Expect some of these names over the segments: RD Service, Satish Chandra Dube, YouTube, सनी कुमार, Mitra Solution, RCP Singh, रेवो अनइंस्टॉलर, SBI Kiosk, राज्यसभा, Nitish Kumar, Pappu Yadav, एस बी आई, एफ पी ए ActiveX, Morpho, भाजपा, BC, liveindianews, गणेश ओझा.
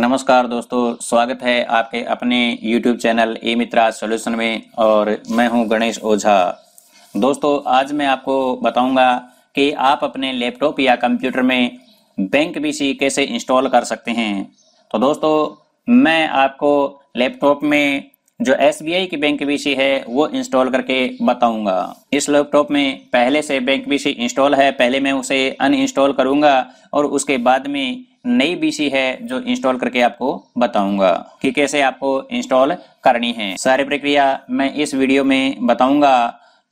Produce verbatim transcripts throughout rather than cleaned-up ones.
नमस्कार दोस्तों, स्वागत है आपके अपने YouTube channel A Mitra solution में और मैं हूं गणेश ओझा। दोस्तों आज मैं आपको बताऊंगा कि आप अपने लैपटॉप या कंप्यूटर में बैंक बीसी कैसे इंस्टॉल कर सकते हैं। तो दोस्तों मैं आपको लैपटॉप में जो एस बी आई की बैंक बीसी है वो इंस्टॉल करके बताऊंगा। इस लैपटॉप में पहले से बैंक बीसी इंस्टॉल है, पहले मैं उसे अनइंस्टॉल करूंगा और उसके बाद में नई बीसी है जो इंस्टॉल करके आपको बताऊंगा कि कैसे आपको इंस्टॉल करनी है। सारी प्रक्रिया मैं इस वीडियो में बताऊंगा,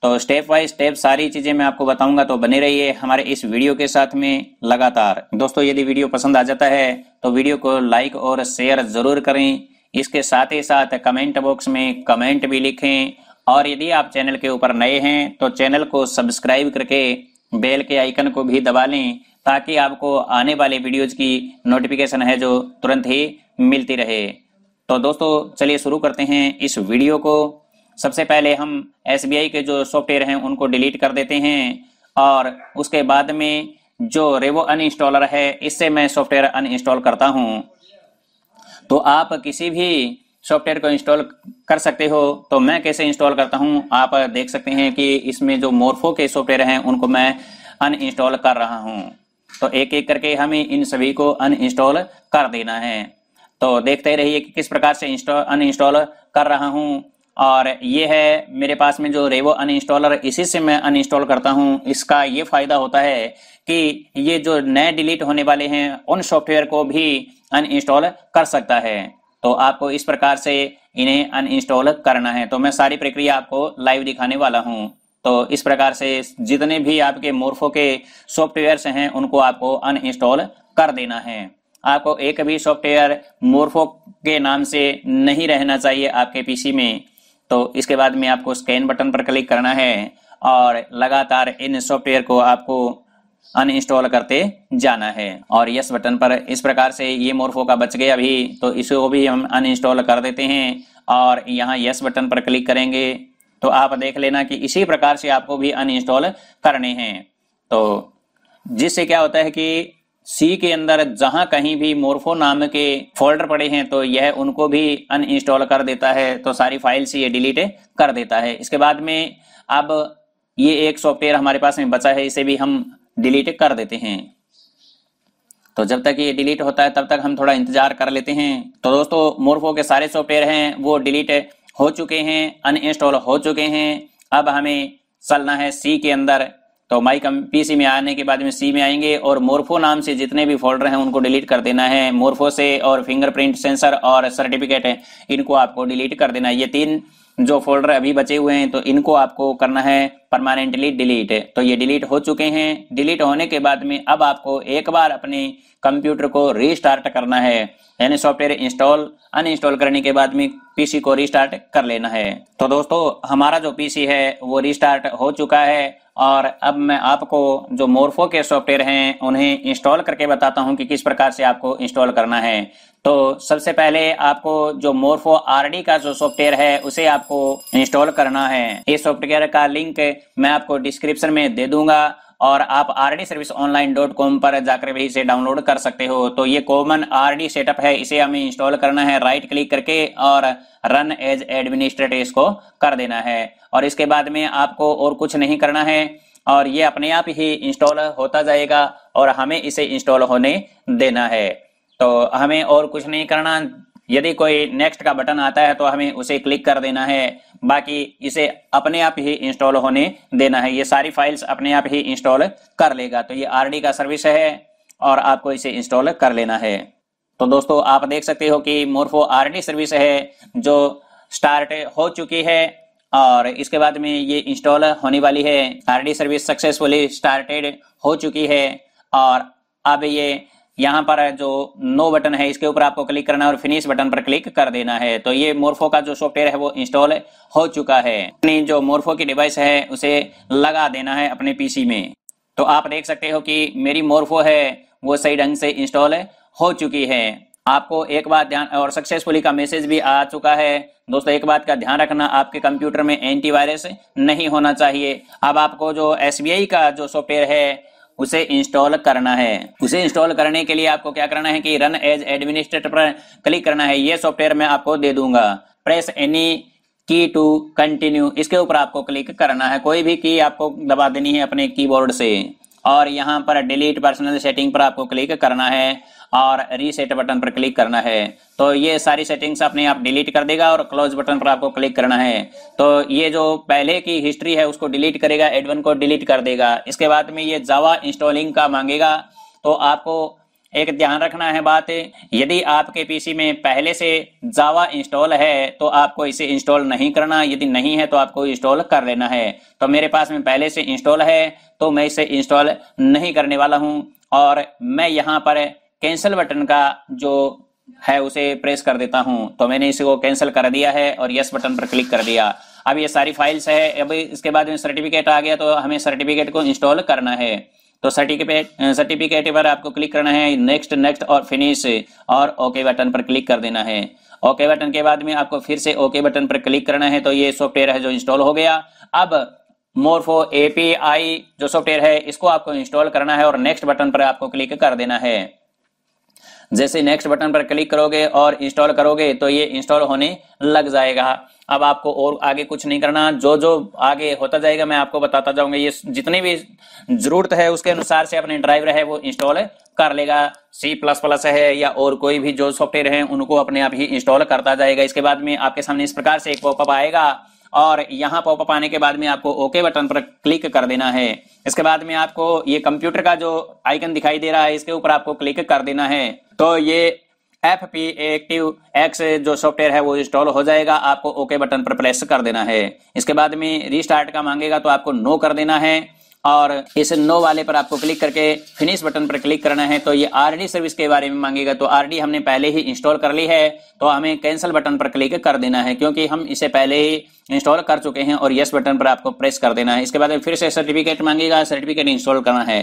तो स्टेप बाय स्टेप सारी चीजें मैं आपको बताऊंगा, तो बने रहिए हमारे इस वीडियो के साथ में लगातार। दोस्तों यदि वीडियो पसंद आ जाता है तो वीडियो को लाइक और शेयर जरूर करें, इसके साथ ही साथ कमेंट बॉक्स में कमेंट भी लिखें और यदि आप चैनल के ऊपर नए हैं तो चैनल को सब्सक्राइब करके बेल के आइकन को भी दबा लें ताकि आपको आने वाले वीडियोज की नोटिफिकेशन है जो तुरंत ही मिलती रहे। तो दोस्तों चलिए शुरू करते हैं इस वीडियो को। सबसे पहले हम एस बी आई के जो सॉफ्टवेयर हैं उनको डिलीट कर देते हैं और उसके बाद में जो रेवो अनइंस्टॉलर है इससे मैं सॉफ्टवेयर अनइंस्टॉल करता हूं। तो आप किसी भी सॉफ्टवेयर को इंस्टॉल कर सकते हो, तो मैं कैसे इंस्टॉल करता हूं आप देख सकते हैं कि इसमें जो मोर्फो के सॉफ्टवेयर हैं उनको मैं अनइंस्टॉल कर रहा हूं। तो एक एक करके हमें इन सभी को अनइंस्टॉल कर देना है। तो देखते रहिए कि किस प्रकार से इंस्टॉल अनइंस्टॉल कर रहा हूं। और ये है मेरे पास में जो रेवो अनइंस्टॉलर, इसी से मैं अनइंस्टॉल करता हूं। इसका ये फायदा होता है कि ये जो नए डिलीट होने वाले हैं उन सॉफ्टवेयर को भी अनइंस्टॉल कर सकता है। तो आपको इस प्रकार से इन्हें अनइंस्टॉल करना है। तो मैं सारी प्रक्रिया आपको लाइव दिखाने वाला हूँ। तो इस प्रकार से जितने भी आपके मोर्फो के सॉफ्टवेयर्स हैं उनको आपको अनइंस्टॉल कर देना है। आपको एक भी सॉफ्टवेयर मोर्फो के नाम से नहीं रहना चाहिए आपके पीसी में। तो इसके बाद में आपको स्कैन बटन पर क्लिक करना है और लगातार इन सॉफ्टवेयर को आपको अनइंस्टॉल करते जाना है और यस बटन पर। इस प्रकार से ये मोर्फो का बच गया अभी, तो इसको भी हम अनइंस्टॉल कर देते हैं और यहाँ यस बटन पर क्लिक करेंगे। तो आप देख लेना कि इसी प्रकार से आपको भी अनइंस्टॉल करने हैं। तो जिससे क्या होता है कि सी के अंदर जहां कहीं भी मोर्फो नाम के फोल्डर पड़े हैं तो यह उनको भी अनइंस्टॉल कर देता है। तो सारी फाइल्स ये डिलीट कर देता है। इसके बाद में अब ये एक सॉफ्टवेयर हमारे पास में बचा है, इसे भी हम डिलीट कर देते हैं। तो जब तक ये डिलीट होता है तब तक हम थोड़ा इंतजार कर लेते हैं। तो दोस्तों मोर्फो के सारे सॉफ्टवेयर हैं वो डिलीट हो चुके हैं, अनइंस्टॉल हो चुके हैं। अब हमें चलना है सी के अंदर। तो माई पीसी में आने के बाद में सी में आएंगे और मोर्फो नाम से जितने भी फोल्डर हैं उनको डिलीट कर देना है। मोर्फो से और फिंगरप्रिंट सेंसर और सर्टिफिकेट है इनको आपको डिलीट कर देना है। ये तीन जो फोल्डर अभी बचे हुए हैं तो इनको आपको करना है परमानेंटली डिलीट। तो ये डिलीट हो चुके हैं। डिलीट होने के बाद में अब आपको एक बार अपने कंप्यूटर को रीस्टार्ट करना है, यानी सॉफ्टवेयर इंस्टॉल अनइंस्टॉल करने के बाद में पीसी को रीस्टार्ट कर लेना है। तो दोस्तों हमारा जो पीसी है वो रीस्टार्ट हो चुका है और अब मैं आपको जो मोर्फो के सॉफ्टवेयर हैं उन्हें इंस्टॉल करके बताता हूं कि किस प्रकार से आपको इंस्टॉल करना है। तो सबसे पहले आपको जो मोर्फो आरडी का जो सॉफ्टवेयर है उसे आपको इंस्टॉल करना है। इस सॉफ्टवेयर का लिंक मैं आपको डिस्क्रिप्शन में दे दूंगा और आप R D service online dot com पर जाकर भी इसे डाउनलोड कर सकते हो। तो ये कॉमन आरडी सेटअप है, इसे हमें इंस्टॉल करना है राइट क्लिक करके और रन एज एडमिनिस्ट्रेटर इसको कर देना है और इसके बाद में आपको और कुछ नहीं करना है और ये अपने आप ही इंस्टॉल होता जाएगा और हमें इसे इंस्टॉल होने देना है। तो हमें और कुछ नहीं करना। यदि कोई नेक्स्ट का बटन आता है तो हमें उसे क्लिक कर देना है, बाकी इसे अपने आप ही इंस्टॉल होने देना है। ये सारी फाइल्स अपने आप ही इंस्टॉल कर लेगा। तो ये आरडी का सर्विस है और आपको इसे इंस्टॉल कर लेना है। तो दोस्तों आप देख सकते हो कि मोर्फो आरडी सर्विस है जो स्टार्ट हो चुकी है और इसके बाद में ये इंस्टॉल होने वाली है। आरडी सर्विस सक्सेसफुली स्टार्टेड हो चुकी है और अब ये यहाँ पर जो नो बटन है इसके ऊपर आपको क्लिक करना है और फिनिश बटन पर क्लिक कर देना है। तो ये मोर्फो का जो सॉफ्टवेयर है वो इंस्टॉल हो चुका है। अपनी जो मोर्फो की डिवाइस है उसे लगा देना है अपने पीसी में। तो आप देख सकते हो कि मेरी मोर्फो है वो सही ढंग से इंस्टॉल हो चुकी है। आपको एक बात ध्यान, और सक्सेसफुली का मैसेज भी आ चुका है। दोस्तों एक बात का ध्यान रखना, आपके कंप्यूटर में एंटीवायरस नहीं होना चाहिए। अब आपको जो एस बी आई का जो सॉफ्टवेयर है उसे इंस्टॉल करना है। उसे इंस्टॉल करने के लिए आपको क्या करना है कि रन एज एडमिनिस्ट्रेटर पर क्लिक करना है। ये सॉफ्टवेयर मैं आपको दे दूंगा। Press any key to continue, इसके ऊपर आपको क्लिक करना है। कोई भी की आपको दबा देनी है अपने कीबोर्ड से, और यहाँ पर डिलीट पर्सनल सेटिंग पर आपको क्लिक करना है और रीसेट बटन पर क्लिक करना है। तो ये सारी सेटिंग्स अपने आप डिलीट कर देगा और क्लोज बटन पर आपको क्लिक करना है। तो ये जो पहले की हिस्ट्री है उसको डिलीट करेगा, एडवन को डिलीट कर देगा। इसके बाद में ये जावा इंस्टॉलिंग का मांगेगा। तो आपको एक ध्यान रखना है बात, यदि आपके पीसी में पहले से जावा इंस्टॉल है तो आपको इसे इंस्टॉल नहीं करना, यदि नहीं है तो आपको इंस्टॉल कर लेना है। तो मेरे पास में पहले से इंस्टॉल है तो मैं इसे इंस्टॉल नहीं करने वाला हूं, और मैं यहां पर कैंसिल बटन का जो है उसे प्रेस कर देता हूं। तो मैंने इसको कैंसिल कर दिया है और यस बटन पर क्लिक कर दिया। अब ये सारी फाइल्स है। अब इसके बाद में सर्टिफिकेट आ गया, तो हमें सर्टिफिकेट को इंस्टॉल करना है। तो सर्टिफिकेट सर्टिफिकेट पर आपको क्लिक करना है, नेक्स्ट नेक्स्ट और फिनिश, और ओके बटन पर क्लिक कर देना है। ओके बटन के बाद में आपको फिर से ओके बटन पर क्लिक करना है। तो ये सॉफ्टवेयर है जो इंस्टॉल हो गया। अब मोर्फो एपीआई जो सॉफ्टवेयर है इसको आपको इंस्टॉल करना है और नेक्स्ट बटन पर आपको क्लिक कर देना है। जैसे नेक्स्ट बटन पर क्लिक करोगे और इंस्टॉल करोगे तो ये इंस्टॉल होने लग जाएगा। अब आपको और आगे कुछ नहीं करना, जो जो आगे होता जाएगा मैं आपको बताता जाऊंगा। ये जितनी भी जरूरत है उसके अनुसार से अपने ड्राइवर है वो इंस्टॉल कर लेगा। सी प्लस प्लस है या और कोई भी जो सॉफ्टवेयर है उनको अपने आप ही इंस्टॉल करता जाएगा। इसके बाद में आपके सामने इस प्रकार से एक पॉपअप आएगा, और यहाँ पॉपअप आने के बाद में आपको ओके बटन पर क्लिक कर देना है। इसके बाद में आपको ये कंप्यूटर का जो आइकन दिखाई दे रहा है इसके ऊपर आपको क्लिक कर देना है। तो ये एफ पी ए ActiveX जो सॉफ्टवेयर है वो इंस्टॉल हो जाएगा। आपको ओके बटन पर प्रेस कर देना है। इसके बाद में रीस्टार्ट का मांगेगा तो आपको नो कर देना है, और इस नो वाले पर आपको क्लिक करके फिनिश बटन पर क्लिक करना है। तो ये आर डी सर्विस के बारे में मांगेगा, तो आर डी हमने पहले ही इंस्टॉल कर ली है तो हमें कैंसिल बटन पर क्लिक कर देना है क्योंकि हम इसे पहले ही इंस्टॉल कर चुके हैं, और यस बटन पर आपको प्रेस कर देना है। इसके बाद फिर से सर्टिफिकेट मांगेगा, सर्टिफिकेट इंस्टॉल करना है,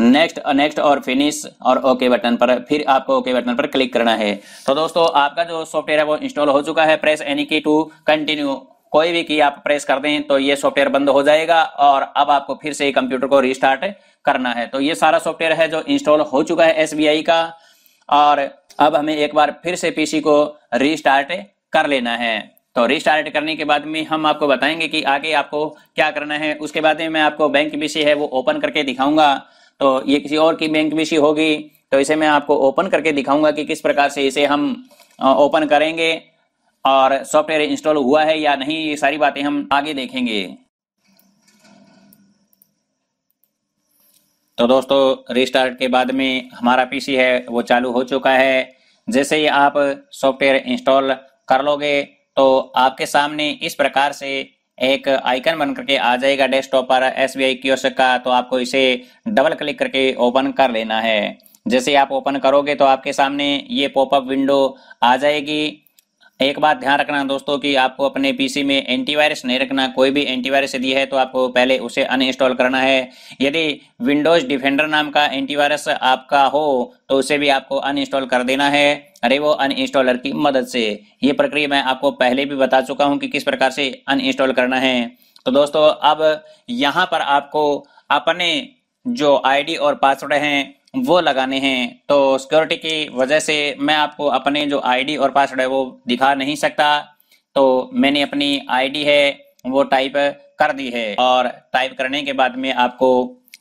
नेक्स्ट नेक्स्ट और फिनिश और ओके बटन पर, फिर आपको ओके बटन पर क्लिक करना है। तो दोस्तों आपका जो सॉफ्टवेयर है वो इंस्टॉल हो चुका है। Press any key to continue, कोई भी की आप प्रेस कर दें तो ये सॉफ्टवेयर बंद हो जाएगा, और अब आपको फिर से कंप्यूटर को रिस्टार्ट करना है। तो ये सारा सॉफ्टवेयर है जो इंस्टॉल हो चुका है एस बी आई का, और अब हमें एक बार फिर से पीसी को रिस्टार्ट कर लेना है। तो रिस्टार्ट करने के बाद में हम आपको बताएंगे कि आगे आपको क्या करना है। उसके बाद में मैं आपको बैंक बीसी है वो ओपन करके दिखाऊंगा। तो ये किसी और की बैंक बीसी होगी, तो इसे मैं आपको ओपन करके दिखाऊंगा कि किस प्रकार से इसे हम ओपन करेंगे और सॉफ्टवेयर इंस्टॉल हुआ है या नहीं, ये सारी बातें हम आगे देखेंगे। तो दोस्तों रिस्टार्ट के बाद में हमारा पीसी है वो चालू हो चुका है। जैसे ही आप सॉफ्टवेयर इंस्टॉल कर लोगे तो आपके सामने इस प्रकार से एक आइकन बन करके आ जाएगा डेस्कटॉप पर एस बी आई कियोस्क का। तो आपको इसे डबल क्लिक करके ओपन कर लेना है। जैसे आप ओपन करोगे तो आपके सामने ये पॉपअप विंडो आ जाएगी। एक बात ध्यान रखना दोस्तों कि आपको अपने पीसी में एंटीवायरस नहीं रखना। कोई भी एंटीवायरस यदि है तो आपको पहले उसे अनइंस्टॉल करना है। यदि विंडोज डिफेंडर नाम का एंटीवायरस आपका हो तो उसे भी आपको अनइंस्टॉल कर देना है रेवो अनइंस्टॉलर की मदद से। ये प्रक्रिया मैं आपको पहले भी बता चुका हूँ कि किस प्रकार से अनइंस्टॉल करना है। तो दोस्तों अब यहाँ पर आपको अपने जो आईडी और पासवर्ड हैं वो लगाने हैं। तो सिक्योरिटी की वजह से मैं आपको अपने जो आईडी और पासवर्ड है वो दिखा नहीं सकता। तो मैंने अपनी आईडी है वो टाइप कर दी है, और टाइप करने के बाद में आपको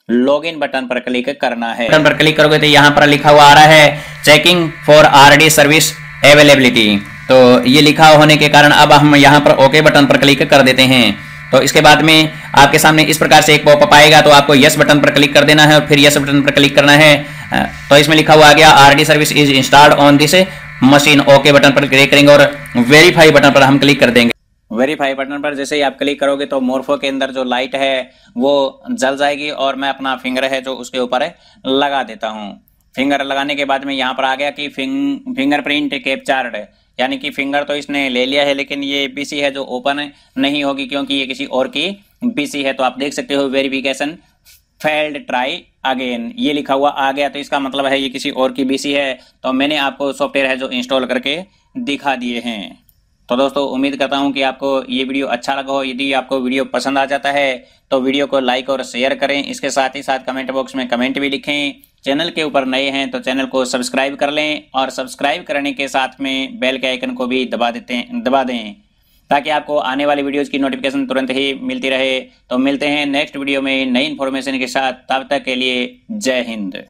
लॉगिन बटन पर क्लिक करना है। बटन पर क्लिक करोगे तो यहाँ पर लिखा हुआ आ रहा है checking for RD service availability. तो ये लिखा होने के कारण अब हम यहाँ पर ओके बटन पर क्लिक कर देते हैं। तो इसके बाद में आपके सामने इस प्रकार से एक पॉपअप आएगा, तो आपको यस बटन पर क्लिक कर देना है और फिर यस बटन पर क्लिक करना है। तो इसमें लिखा हुआ आ गया RD service is installed on this machine. Okay button पर क्लिक करेंगे और वेरीफाई बटन पर हम क्लिक कर देंगे। वेरीफाई बटन पर जैसे ही आप क्लिक करोगे तो मोर्फो के अंदर जो लाइट है वो जल जाएगी, और मैं अपना फिंगर है जो उसके ऊपर है लगा देता हूँ। फिंगर लगाने के बाद में यहाँ पर आ गया कि फिंग फिंगरप्रिंट कैप्चर्ड, यानी कि फिंगर तो इसने ले लिया है लेकिन ये बीसी है जो ओपन नहीं होगी क्योंकि ये किसी और की बीसी है। तो आप देख सकते हो वेरिफिकेशन फेल्ड ट्राई अगेन, ये लिखा हुआ आ गया। तो इसका मतलब है ये किसी और की बीसी है। तो मैंने आपको सॉफ्टवेयर है जो इंस्टॉल करके दिखा दिए हैं। तो दोस्तों उम्मीद करता हूं कि आपको ये वीडियो अच्छा लगा हो। यदि आपको वीडियो पसंद आ जाता है तो वीडियो को लाइक और शेयर करें, इसके साथ ही साथ कमेंट बॉक्स में कमेंट भी लिखें। चैनल के ऊपर नए हैं तो चैनल को सब्सक्राइब कर लें और सब्सक्राइब करने के साथ में बेल के आइकन को भी दबा देते हैं दबा दें ताकि आपको आने वाली वीडियोज़ की नोटिफिकेशन तुरंत ही मिलती रहे। तो मिलते हैं नेक्स्ट वीडियो में नई इन्फॉर्मेशन के साथ, तब तक के लिए जय हिंद।